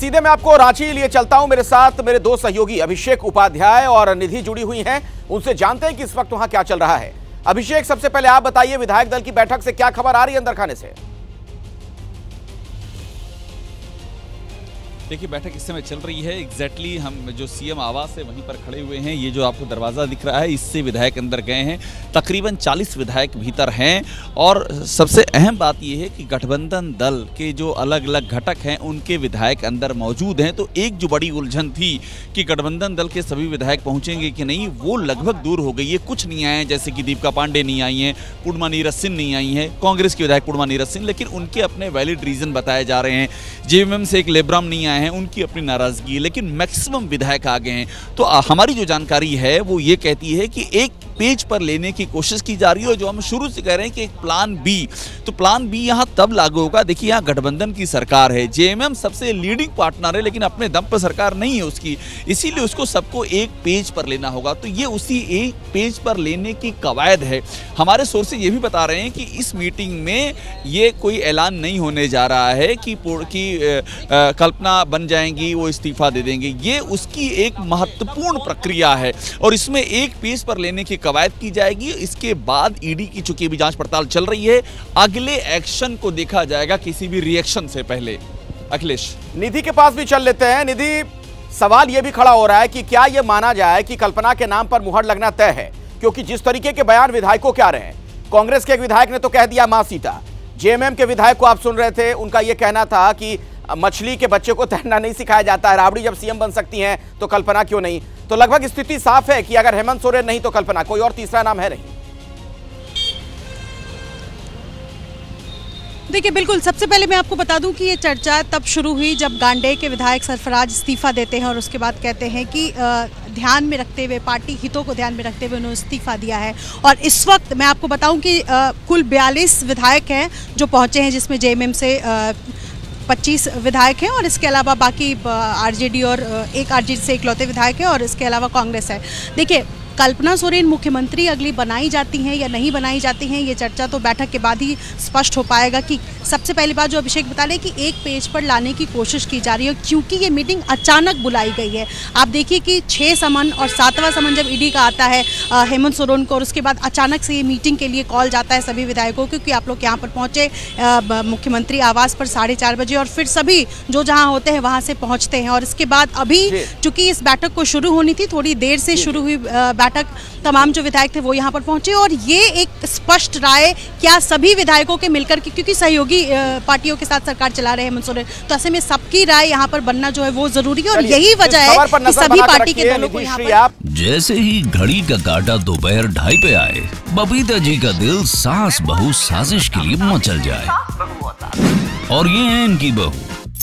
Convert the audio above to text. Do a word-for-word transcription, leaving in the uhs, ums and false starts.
सीधे मैं आपको रांची लिए चलता हूं। मेरे साथ मेरे दो सहयोगी अभिषेक उपाध्याय और निधि जुड़ी हुई हैं, उनसे जानते हैं कि इस वक्त वहां क्या चल रहा है। अभिषेक, सबसे पहले आप बताइए, विधायक दल की बैठक से क्या खबर आ रही है अंदर खाने से? देखिए, बैठक इस समय चल रही है। एग्जैक्टली exactly हम जो सीएम आवास है वहीं पर खड़े हुए हैं। ये जो आपको दरवाज़ा दिख रहा है, इससे विधायक अंदर गए हैं। तकरीबन चालीस विधायक भीतर हैं और सबसे अहम बात यह है कि गठबंधन दल के जो अलग अलग घटक हैं उनके विधायक अंदर मौजूद हैं। तो एक जो बड़ी उलझन थी कि गठबंधन दल के सभी विधायक पहुँचेंगे कि नहीं, वो लगभग दूर हो गई है। कुछ नहीं आए हैं, जैसे कि दीपिका पांडे नहीं आई हैं, कुड़मा नीरज सिंह नहीं आई हैं, कांग्रेस के विधायक कुड़मा नीरज सिंह, लेकिन उनके अपने वैलिड रीज़न बताए जा रहे हैं। जेएमएम से एक लेब्राम नहीं आए हैं, उनकी अपनी नाराजगी है, लेकिन मैक्सिमम विधायक आ गए हैं। तो हमारी जो जानकारी है वो ये कहती है कि एक पेज पर लेने की कोशिश की जा रही है, और जो हम शुरू से कह रहे हैं कि एक प्लान बी। तो प्लान बी यहाँ तब लागू होगा, देखिए यहाँ गठबंधन की सरकार है, जेएमएम सबसे लीडिंग पार्टनर है, लेकिन अपने दम पर सरकार नहीं है उसकी, इसीलिए उसको सबको एक पेज पर लेना होगा। तो ये उसी एक पेज पर लेने की कवायद है। हमारे सोर्स ये भी बता रहे हैं कि इस मीटिंग में ये कोई ऐलान नहीं होने जा रहा है कि, कि आ, कल्पना बन जाएंगी वो इस्तीफा दे देंगे। ये उसकी एक महत्वपूर्ण प्रक्रिया है और इसमें एक पेज पर लेने की कवायद की जाएगी। इसके बाद ईडी की चुकी भी जांच पड़ताल चल रही है, अगले एक्शन को देखा जाएगा किसी भी रिएक्शन से पहले। अखिलेश, निधि के पास भी चल लेते हैं। निधि, सवाल यह भी खड़ा हो रहा है कि क्या यह माना जाए कि कल्पना के नाम पर मुहर लगना तय है, क्योंकि जिस तरीके के बयान विधायकों के आ रहे हैं, कांग्रेस के एक विधायक ने तो कह दिया मां सीता, जेएमएम के विधायक को आप सुन रहे थे, उनका यह कहना था कि मछली के बच्चे को तैरना नहीं सिखाया जाता है, राबड़ी जब सीएम बन सकती हैं तो कल्पना क्यों नहीं। तो लगभग स्थिति साफ है कि अगर हेमंत सोरेन नहीं तो कल्पना, कोई और तीसरा नाम है नहीं। देखिए बिल्कुल, सबसे पहले मैं आपको बता दूं कि ये चर्चा तब शुरू हुई जब गांडे के विधायक सरफराज इस्तीफा देते हैं और उसके बाद कहते हैं कि ध्यान में रखते हुए, पार्टी हितों को ध्यान में रखते हुए उन्होंने इस्तीफा दिया है। और इस वक्त मैं आपको बताऊं कि कुल बयालीस विधायक हैं जो पहुंचे हैं, जिसमें जेएमएम से पच्चीस विधायक हैं और इसके अलावा बाकी आरजेडी और एक आरजेडी से इकलौते विधायक हैं और इसके अलावा कांग्रेस है। देखिए, कल्पना सोरेन मुख्यमंत्री अगली बनाई जाती हैं या नहीं बनाई जाती हैं, ये चर्चा तो बैठक के बाद ही स्पष्ट हो पाएगा। कि सबसे पहली बात जो अभिषेक बता रहे हैं कि एक पेज पर लाने की कोशिश की जा रही है, क्योंकि ये मीटिंग अचानक बुलाई गई है। आप देखिए कि छः समन और सातवां समन जब ईडी का आता है हेमंत सोरेन को, और उसके बाद अचानक से ये मीटिंग के लिए कॉल जाता है सभी विधायकों, क्योंकि आप लोग यहाँ पर पहुँचे मुख्यमंत्री आवास पर साढ़े चार बजे और फिर सभी जो जहाँ होते हैं वहाँ से पहुँचते हैं। और इसके बाद अभी चूँकि इस बैठक को शुरू होनी थी, थोड़ी देर से शुरू हुई बैठक, तमाम जो विधायक थे वो यहाँ पर पहुंचे और ये एक स्पष्ट राय क्या सभी विधायकों के मिलकर, क्योंकि सहयोगी पार्टियों के साथ सरकार चला रहे हैं हेमंत सोरेन, तो ऐसे में सबकी राय यहाँ पर बनना जो है वो जरूरी है। और यही वजह है कि सभी पार्टी के दलों को यहाँ पर। जैसे ही घड़ी का काटा दोपहर ढाई पे आए, बबीता जी का दिल सास बहू साजिश के लिए मचल जाए। और ये है इनकी बहू,